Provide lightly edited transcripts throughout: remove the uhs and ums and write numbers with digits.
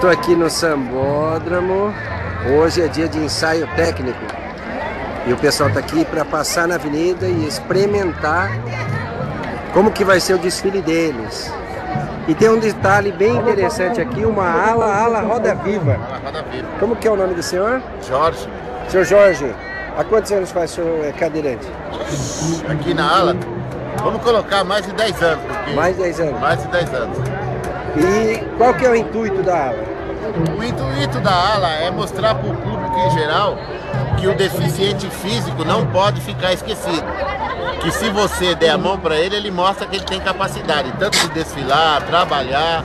Tô aqui no Sambódromo. Hoje é dia de ensaio técnico e o pessoal tá aqui para passar na avenida e experimentar como que vai ser o desfile deles. E tem um detalhe bem interessante aqui, uma ala Roda Viva. Como que é o nome do senhor? Jorge. Senhor Jorge, há quantos anos faz o senhor cadeirante? Aqui na ala, vamos colocar mais de 10 anos. Mais de 10 anos? Mais de 10 anos. E qual que é o intuito da ala? O intuito da ala é mostrar para o público em geral que o deficiente físico não pode ficar esquecido. Que se você der a mão para ele, ele mostra que ele tem capacidade, tanto de desfilar, trabalhar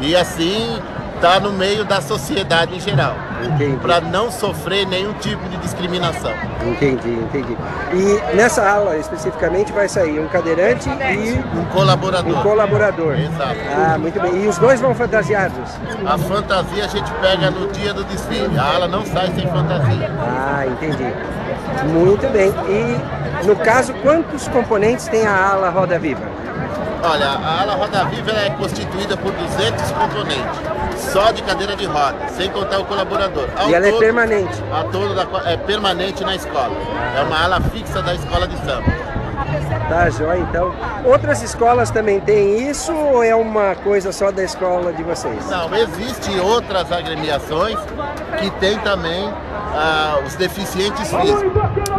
e assim tá no meio da sociedade em geral. Entendi. Para não sofrer nenhum tipo de discriminação. Entendi, entendi. E nessa aula especificamente vai sair um cadeirante e um colaborador. Um colaborador. Exato. Ah, muito bem. E os dois vão fantasiados? A fantasia a gente pega no dia do desfile. A aula não sai sem fantasia. Ah, entendi. Muito bem. E no caso, quantos componentes tem a ala Roda Viva? Olha, a ala Roda Viva é constituída por 200 componentes. Só de cadeira de roda, sem contar o colaborador. E ela é permanente? É permanente na escola. É uma ala fixa da escola de samba. Tá, joia, então. Outras escolas também têm isso ou é uma coisa só da escola de vocês? Não, existem outras agremiações que têm também os deficientes físicos.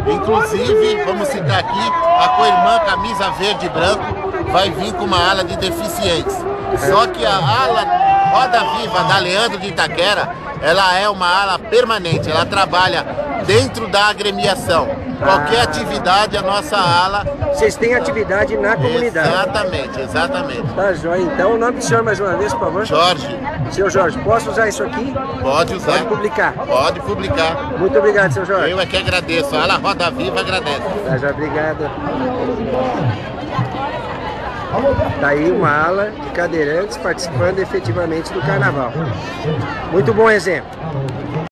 Inclusive, vamos citar aqui, a co-irmã Camisa Verde e Branco vai vir com uma ala de deficientes. Só que a ala Roda Viva da Leandro de Itaquera, ela é uma ala permanente, ela trabalha dentro da agremiação. Qualquer atividade, a nossa ala... Vocês têm atividade na comunidade. Exatamente, exatamente. Tá, joia. Então, o nome do senhor mais uma vez, por favor? Jorge. Seu Jorge, posso usar isso aqui? Pode usar. Pode publicar? Pode publicar. Muito obrigado, seu Jorge. Eu é que agradeço. A ala Roda Viva agradece. Tá, já, obrigado. Tá aí uma ala de cadeirantes participando efetivamente do carnaval. Muito bom exemplo.